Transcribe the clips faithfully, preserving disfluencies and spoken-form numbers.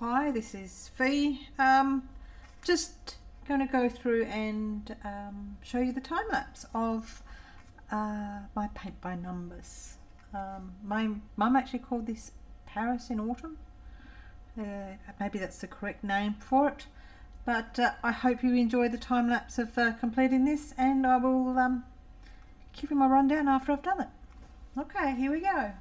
hi, this is Fee. Um, just going to go through and um, show you the time lapse of uh, my paint by numbers. Um, my mum actually called this Paris in Autumn. Uh, maybe that's the correct name for it, but uh, I hope you enjoy the time lapse of uh, completing this, and I will um, give you my rundown after I've done it. Okay, here we go.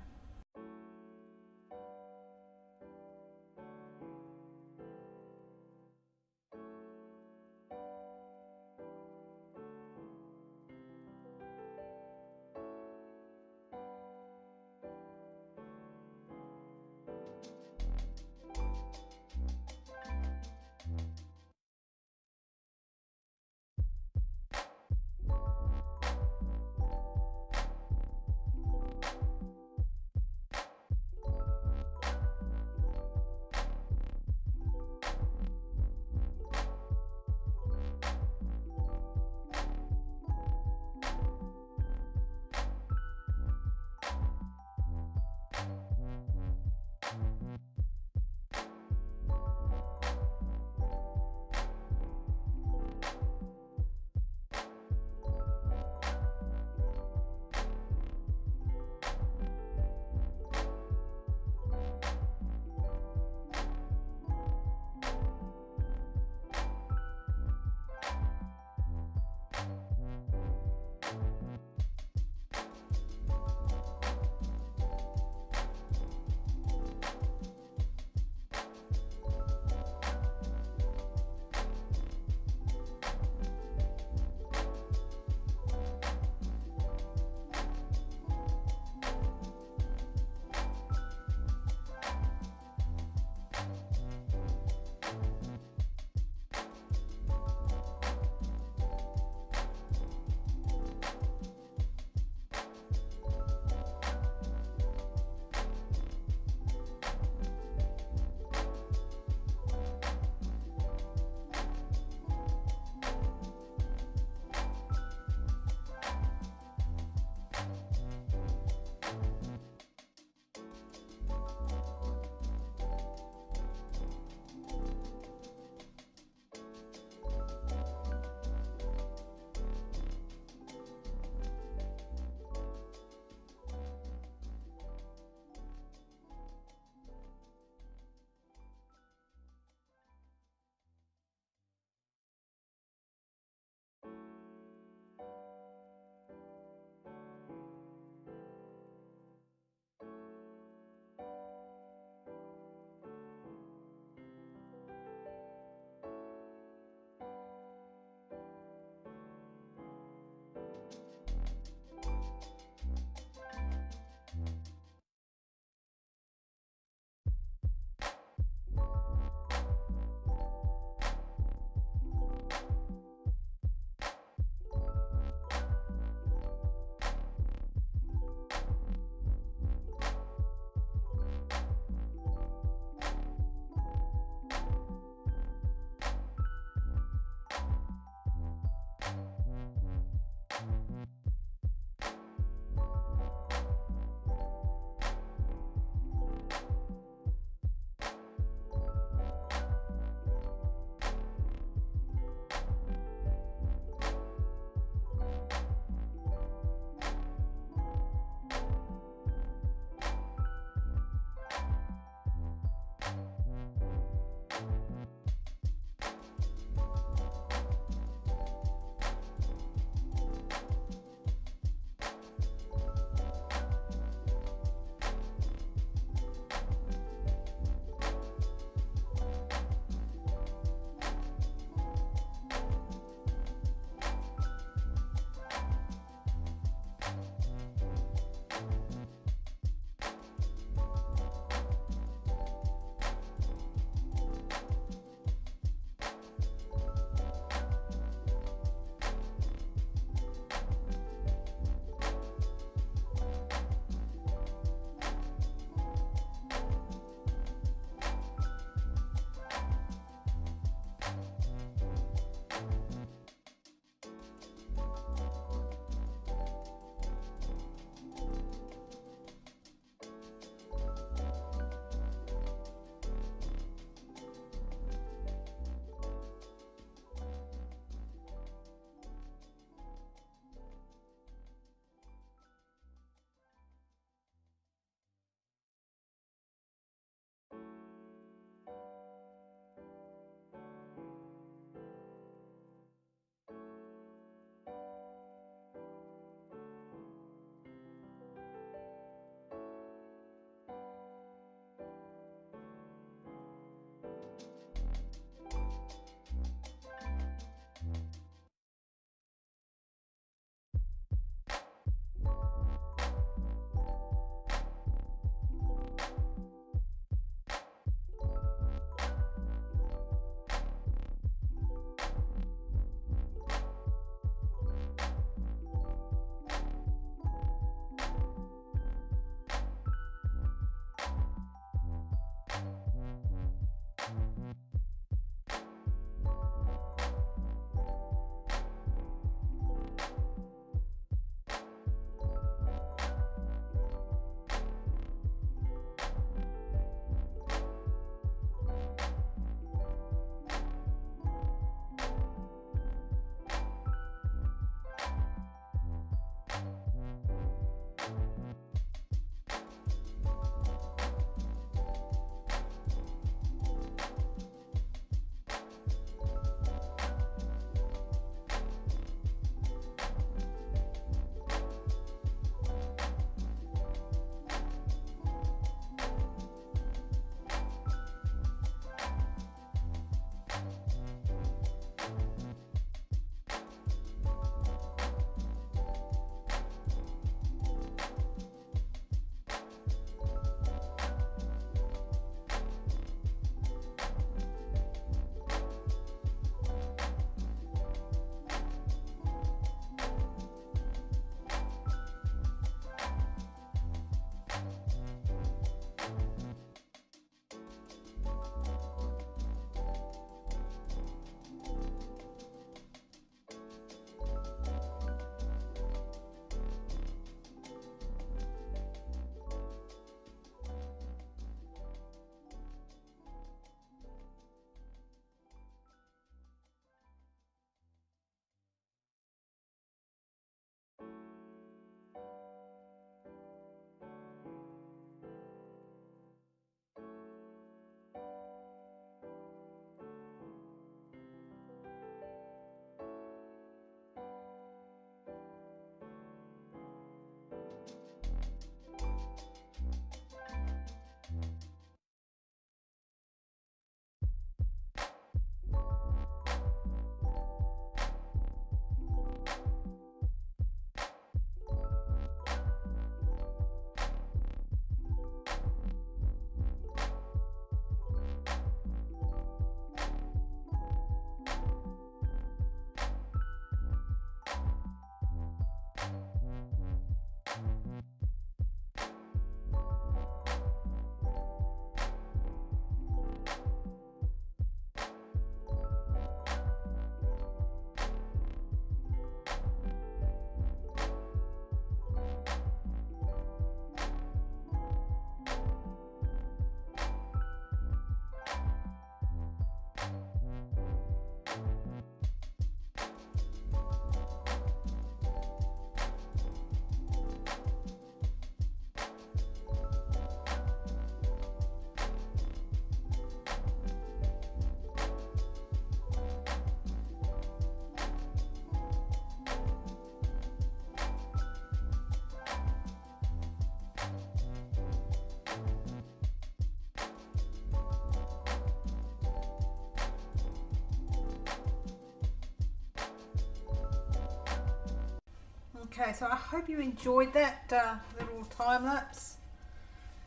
Okay, so I hope you enjoyed that uh, little time lapse.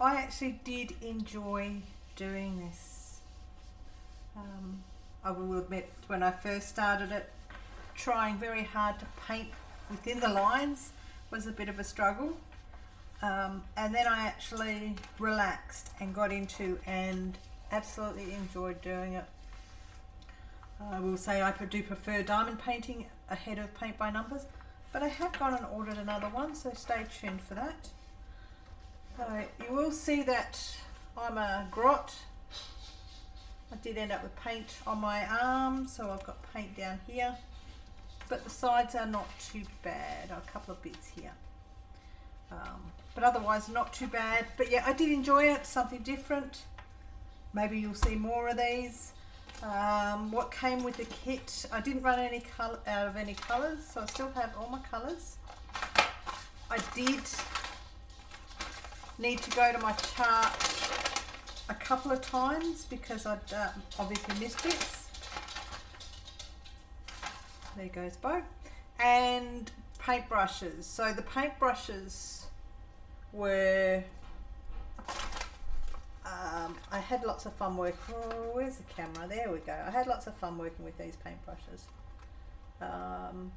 I actually did enjoy doing this. Um, I will admit, when I first started it, trying very hard to paint within the lines was a bit of a struggle. Um, and then I actually relaxed and got into and absolutely enjoyed doing it. I will say I do prefer diamond painting ahead of paint by numbers, but I have gone and ordered another one, so stay tuned for that. So you will see that I'm a grot. I did end up with paint on my arm, so I've got paint down here, but the sides are not too bad, a couple of bits here. Um, but otherwise not too bad. But yeah, I did enjoy it, something different. Maybe you'll see more of these. Um, what came with the kit, I didn't run any color out of any colors, so I still have all my colors. I did need to go to my chart a couple of times because I'd um, obviously missed bits. There goes Bo. And paintbrushes. So the paintbrushes were, um, I had lots of fun working, oh, where's the camera? There we go. I had lots of fun working with these paintbrushes. Um,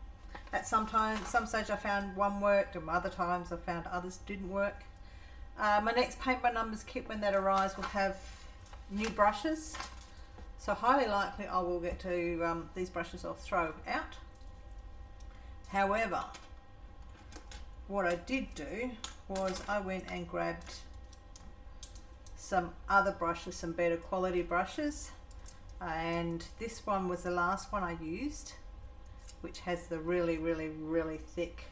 at some time, some stage I found one worked, and other times I found others didn't work. Uh, my next paint by numbers kit, when that arrives, will have new brushes. So highly likely I will get to, um, these brushes I'll throw out. However, what I did do was I went and grabbed some other brushes, some better quality brushes, and this one was the last one I used, which has the really, really, really thick,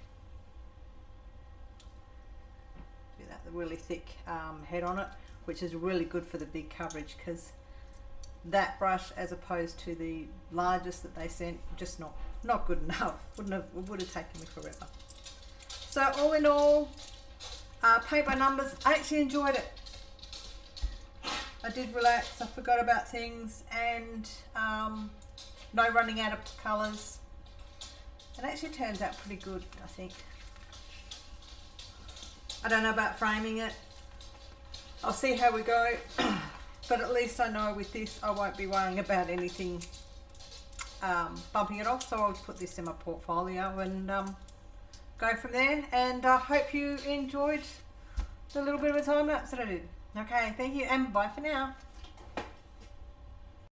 do that, the really thick um, head on it, which is really good for the big coverage, because that brush, as opposed to the largest that they sent, just not not good enough. Wouldn't have, it would have taken me forever. So all in all, uh, paint by numbers, I actually enjoyed it. I did relax, I forgot about things, and um, no running out of colours. It actually turns out pretty good, I think. I don't know about framing it. I'll see how we go. But at least I know with this I won't be worrying about anything um, bumping it off, so I'll just put this in my portfolio and um, go from there. And I hope you enjoyed the little bit of a time lapse that I did. Okay, thank you and bye for now.